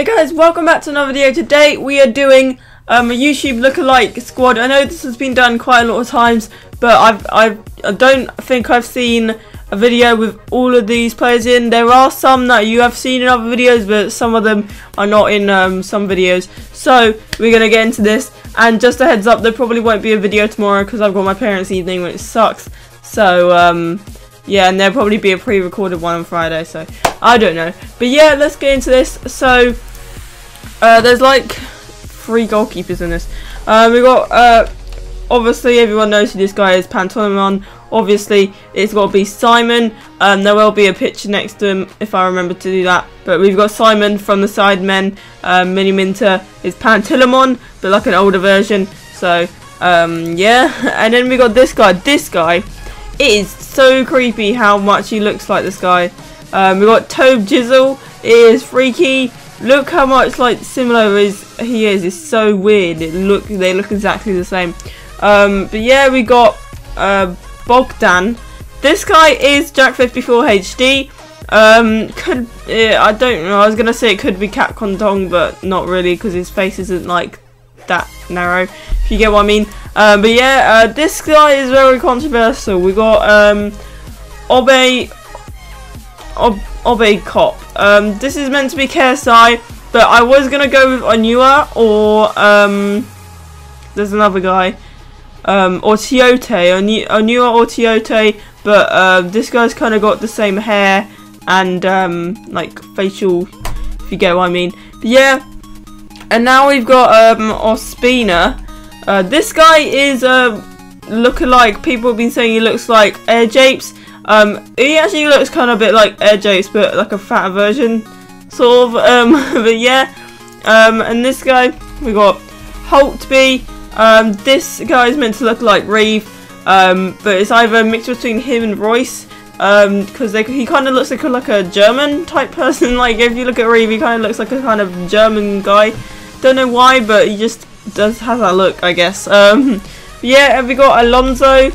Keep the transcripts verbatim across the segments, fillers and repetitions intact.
Hey guys, welcome back to another video. Today we are doing um, a YouTube lookalike squad. I know this has been done quite a lot of times, but I've, I've, I don't think I've seen a video with all of these players in. There are some that you have seen in other videos, but some of them are not in um, some videos. So we're going to get into this, and just a heads up, there probably won't be a video tomorrow because I've got my parents' evening, which sucks. So um, yeah, and there'll probably be a pre-recorded one on Friday, so I don't know. But yeah, let's get into this. So uh, there's like three goalkeepers in this. Um, we've got, uh, obviously everyone knows who this guy is, Pantilemon. Obviously it's got to be Simon. Um, there will be a picture next to him if I remember to do that. But we've got Simon from the Sidemen. Um, Mini Minter is Pantilemon, but like an older version. So um, yeah, and then we got this guy. This guy. It is so creepy how much he looks like this guy. Um, we got Tobe Jizzle. It is freaky. Look how much like similar is he is. It's so weird. It look they look exactly the same. Um, but yeah, we got uh, Bogdan. This guy is Jack fifty-four H D. Um, could yeah, I don't know. I was gonna say it could be Capcom Dong, but not really because his face isn't like that narrow. If you get what I mean. Um, but yeah, uh, this guy is very controversial. We got um, Obe, Ob, Obe Cop. Um, this is meant to be K S I, but I was gonna go with Onua or um, there's another guy, um, or Teote, Onua or Teote. But uh, this guy's kind of got the same hair and um, like facial, if you get what I mean. But yeah, and now we've got um, Ospina. Uh, this guy is a uh, look-alike. People have been saying he looks like Air Japes. Um, he actually looks kind of a bit like Air Japes, but like a fatter version, sort of. Um, but yeah. Um, and this guy, we got Holtby. Um, this guy is meant to look like Reeve, um, but it's either a mixture between him and Royce, because um, he kind of looks like a, like a German type person. Like if you look at Reeve, he kind of looks like a kind of German guy. Don't know why, but he just does have that look, I guess. Um, yeah, and we got Alonso.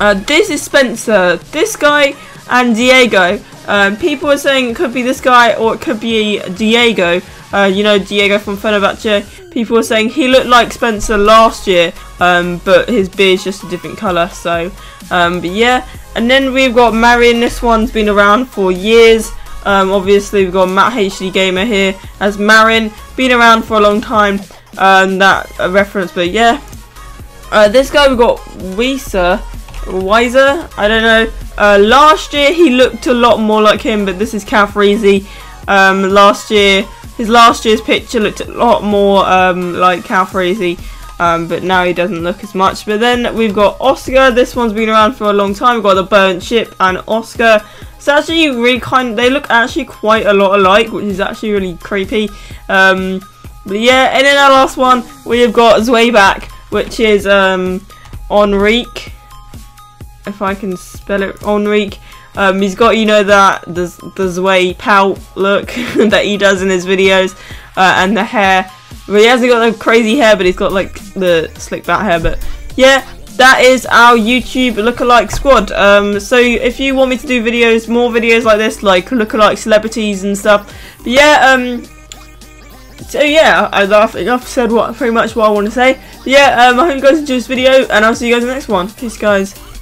Uh, this is Spencer. This guy and Diego. Um, people are saying it could be this guy or it could be Diego. Uh, you know, Diego from Fenerbahce. People are saying he looked like Spencer last year, um, but his beard's just a different colour. So, um, but yeah. And then we've got Marin. This one's been around for years. Um, obviously, we've got Matt H D Gamer here as Marin. Been around for a long time. Um, that uh, reference, but yeah. Uh, this guy we got Wisa, Wisa. I don't know. Uh, last year he looked a lot more like him, but this is Cal Freezy. Um, last year, his last year's picture looked a lot more um, like Cal Freezy, um, but now he doesn't look as much. But then we've got Oscar. This one's been around for a long time. We've got The Burnt Ship and Oscar. It's actually really kind. They look actually quite a lot alike, which is actually really creepy. Um, But yeah, and then our last one, we've got Zwayback, which is um, Enrique, if I can spell it, Enrique. Um, he's got, you know, that the, the Zway pout look that he does in his videos, uh, and the hair. Well, he hasn't got the crazy hair, but he's got like the slick back hair. But yeah, that is our YouTube lookalike squad. Um, so if you want me to do videos, more videos like this, like lookalike celebrities and stuff. But yeah, um... so yeah, I, I've said what pretty much what I want to say. But yeah, um, I hope you guys enjoyed this video, and I'll see you guys in the next one. Peace, guys.